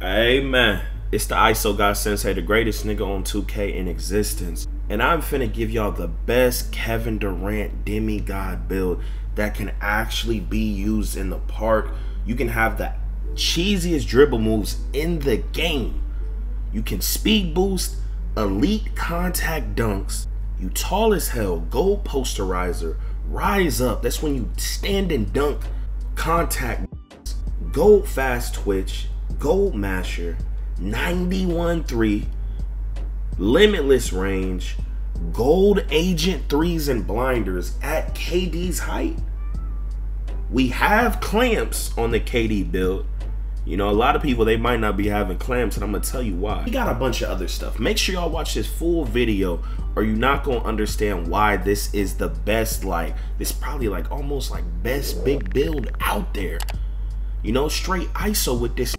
Hey man, it's the ISO God Sensei, the greatest nigga on 2K in existence. And I'm finna give y'all the best Kevin Durant demigod build that can actually be used in the park. You can have the cheesiest dribble moves in the game. You can speed boost, elite contact dunks. You tall as hell, goal posterizer, rise up. That's when you stand and dunk, contact, gold fast twitch, gold masher, 91-3, limitless range, gold agent threes and blinders at KD's height. We have clamps on the KD build. You know, a lot of people, they might not be having clamps, and I'm gonna tell you why. We got a bunch of other stuff. Make sure y'all watch this full video or you're not gonna understand why this is the best, like, this probably like almost like best big build out there. You know, straight ISO with this,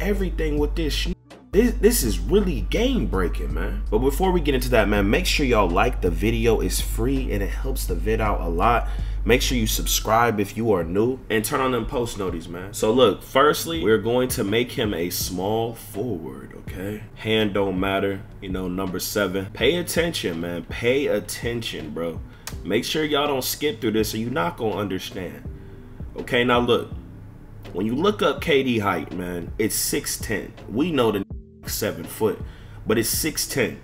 everything with this. This is really game breaking, man. But before we get into that, man, make sure y'all like the video. It's free and it helps the vid out a lot. Make sure you subscribe if you are new and turn on them post notices, man. So look, firstly, we're going to make him a small forward, okay? Hand don't matter, you know, number 7. Pay attention, man, pay attention, bro. Make sure y'all don't skip through this or you're not gonna understand. Okay, now look, when you look up KD height, man, it's 6'10". We know the 7 foot, but it's 6'10".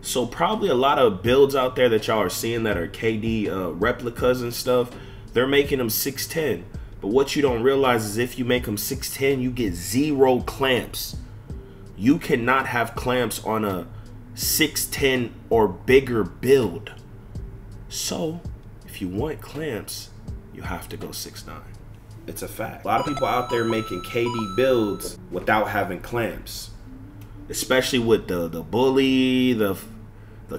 So probably a lot of builds out there that y'all are seeing that are KD replicas and stuff, they're making them 6'10". But what you don't realize is if you make them 6'10", you get 0 clamps. You cannot have clamps on a 6'10" or bigger build. So if you want clamps, you have to go 6'9". It's a fact. A lot of people out there making KD builds without having clamps. Especially with the bully, the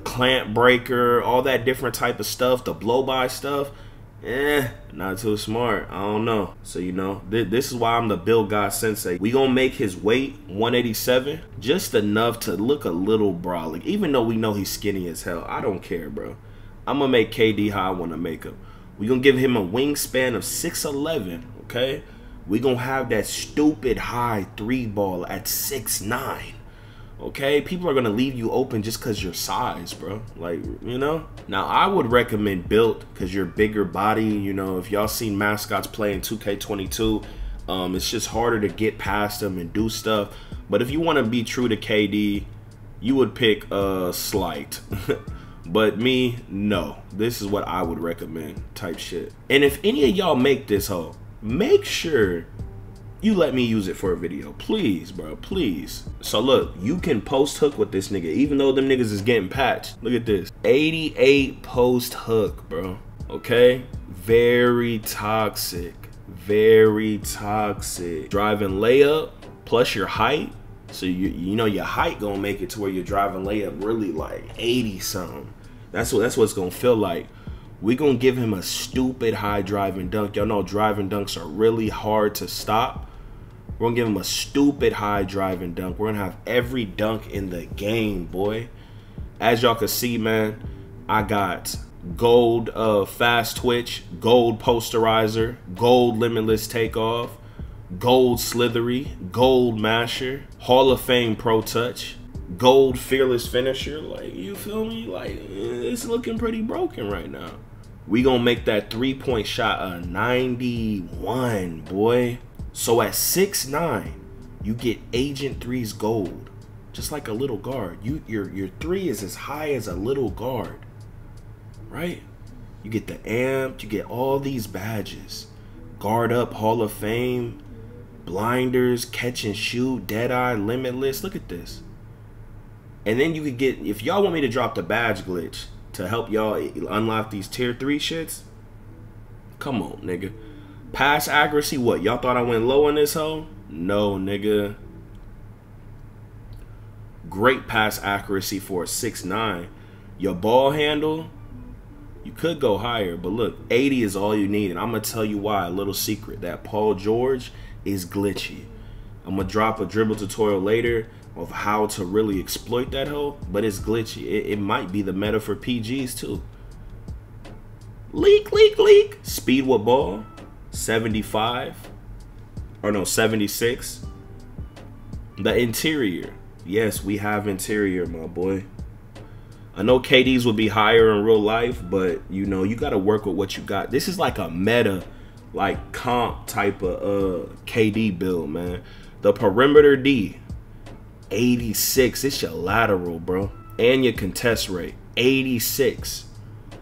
clamp breaker, all that different type of stuff, the blow by stuff. Not too smart, I don't know. So you know, this is why I'm the build guy sensei. We gonna make his weight 187, just enough to look a little brolic. Even though we know he's skinny as hell, I don't care, bro. I'm gonna make KD how I wanna make him. We gonna give him a wingspan of 6'11", okay? We gonna have that stupid high 3-ball at 6'9". Okay, people are gonna leave you open just cause your size, bro. Like, you know? Now I would recommend built cause your bigger body, you know, if y'all seen mascots play in 2K22, it's just harder to get past them and do stuff. But if you wanna be true to KD, you would pick slight. But me, no. This is what I would recommend type shit. And if any of y'all make this haul, make sure you let me use it for a video, please, bro, please. So look, you can post hook with this nigga, even though them niggas is getting patched. Look at this, 88 post hook, bro, okay? Very toxic, very toxic. Driving layup plus your height, so you know your height gonna make it to where you're driving layup really like 80 something. That's what it's gonna feel like. We gonna give him a stupid high driving dunk. Y'all know driving dunks are really hard to stop. We're gonna give him a stupid high driving dunk. We're gonna have every dunk in the game, boy. As y'all can see, man, I got gold fast twitch, gold posterizer, gold limitless takeoff, gold slithery, gold masher, Hall of Fame pro touch, gold fearless finisher. Like, you feel me? Like, it's looking pretty broken right now. We gonna make that three-point shot a 91, boy. So at 6'9", you get agent threes gold, just like a little guard. Your three is as high as a little guard, right? You get the amp, you get all these badges. Guard up, Hall of Fame, blinders, catch and shoot, dead eye, limitless. Look at this. And then you could get, if y'all want me to drop the badge glitch to help y'all unlock these tier 3 shits, come on, nigga. Pass accuracy, what? Y'all thought I went low on this hoe? No, nigga. Great pass accuracy for a 6'9". Your ball handle, you could go higher, but look, 80 is all you need. And I'm going to tell you why, a little secret. That Paul George is glitchy. I'm going to drop a dribble tutorial later of how to really exploit that hoe, but it's glitchy. It might be the meta for PGs too. Leak, leak, leak. Speed with ball, 76. The interior. Yes, we have interior, my boy. I know KD's would be higher in real life, but, you know, you got to work with what you got. This is like a meta, like, comp type of KD build, man. The perimeter D, 86. It's your lateral, bro. And your contest rate, 86.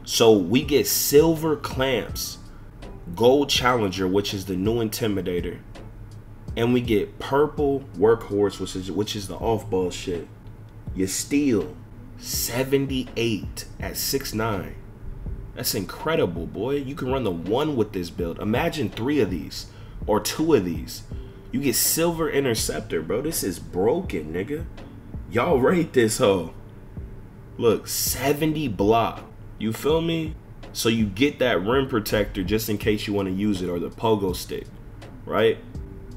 So we get silver clamps, gold challenger, which is the new intimidator. And we get purple workhorse, which is the off-ball shit. Your steel, 78 at 6'9". That's incredible, boy. You can run the one with this build. Imagine three of these or two of these. You get silver interceptor, bro. This is broken, nigga. Y'all rate this hoe. Look, 70 block. You feel me? So you get that rim protector just in case you want to use it, or the pogo stick, right?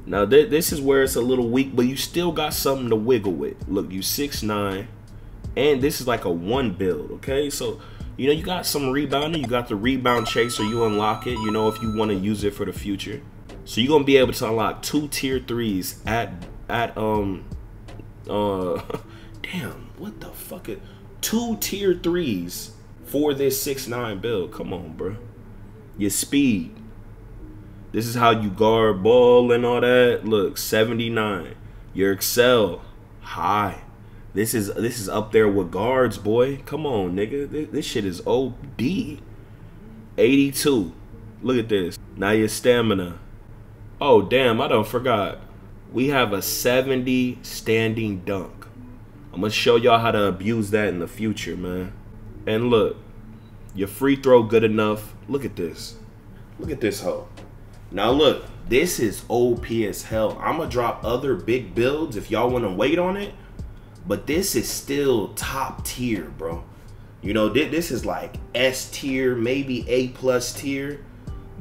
Now this is where it's a little weak, but you still got something to wiggle with. Look, you 6'9". And this is like a one build, okay? So, you know, you got some rebounding. You got the rebound chaser. You unlock it, you know, if you want to use it for the future. So you're going to be able to unlock two tier 3s damn, what the fuck? Two tier 3s for this 6'9 build. Come on, bro. Your speed. This is how you guard ball and all that. Look, 79. Your excel, high. This is up there with guards, boy. Come on, nigga. This shit is OD. 82. Look at this. Now your stamina. Oh, damn, I done forgot. We have a 70 standing dunk. I'm going to show y'all how to abuse that in the future, man. And look, your free throw good enough. Look at this. Look at this hoe. Now look, this is OP as hell. I'm going to drop other big builds if y'all want to wait on it. But this is still top tier, bro. You know, this is like S tier, maybe A+ tier.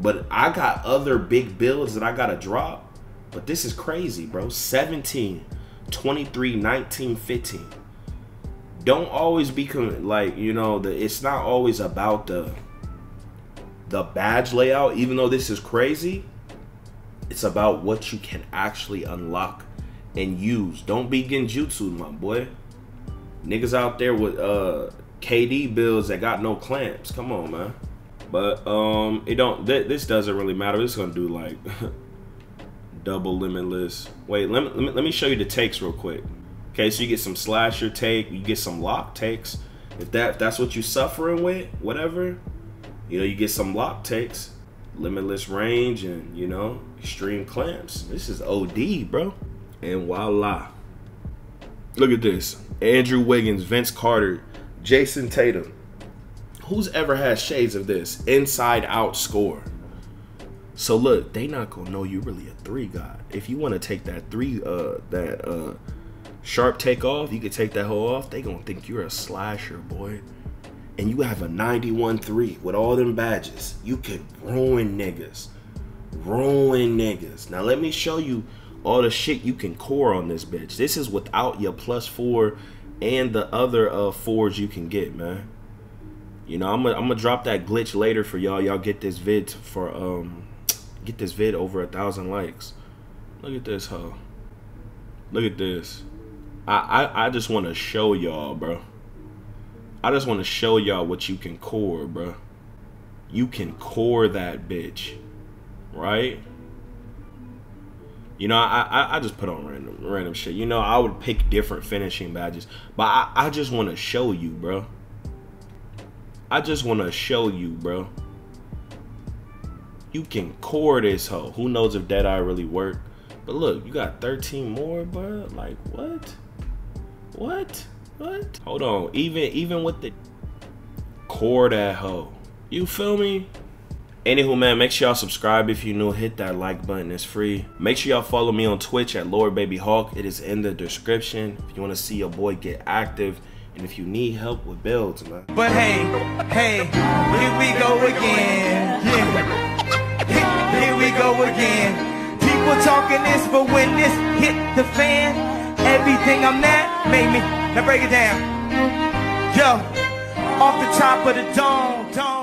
But I got other big builds that I got to drop. But this is crazy, bro. 17, 23, 19, 15. Don't always be, like, you know, it's not always about the badge layout. Even though this is crazy, it's about what you can actually unlock and use. Don't be genjutsu, my boy. Niggas out there with KD builds that got no clamps. Come on, man. But it don't. This doesn't really matter. It's gonna do like double limitless. Wait, let me show you the takes real quick. Okay, so you get some slasher take. You get some lock takes. If that's what you suffering with, whatever. You know, you get some lock takes, limitless range, and you know, extreme clamps. This is OD, bro. And voila. Look at this. Andrew Wiggins, Vince Carter, Jason Tatum. Who's ever had shades of this? Inside out score. So look, they not gonna know you really a three guy. If you wanna take that three, that sharp take off, you can take that hoe off. They gonna think you're a slasher, boy. And you have a 91-3 with all them badges. You could ruin niggas. Ruin niggas. Now let me show you all the shit you can core on this bitch. This is without your +4 and the other 4s you can get, man. You know, I'm gonna drop that glitch later for y'all. Y'all get this vid for get this vid over 1,000 likes. Look at this hoe. Look at this. I just want to show y'all, bro. I just want to show y'all what you can core, bro. You can core that bitch, right? You know, I just put on random shit. You know, I would pick different finishing badges. But I just want to show you, bro. I just want to show you, bro. You can core this hoe. Who knows if Deadeye really worked? But look, you got 13 more, bro. Like, what? What? What? Hold on. Even with the core that hoe. You feel me? Anywho, man, make sure y'all subscribe if you're new. Hit that like button. It's free. Make sure y'all follow me on Twitch at LordBabyHulk. It is in the description. If you want to see your boy get active, and if you need help with builds, man. But hey, here we go again. Yeah. Here we go again. People talking this, but when this hit the fan, everything I'm at made me. Now break it down. Yo, off the top of the dome.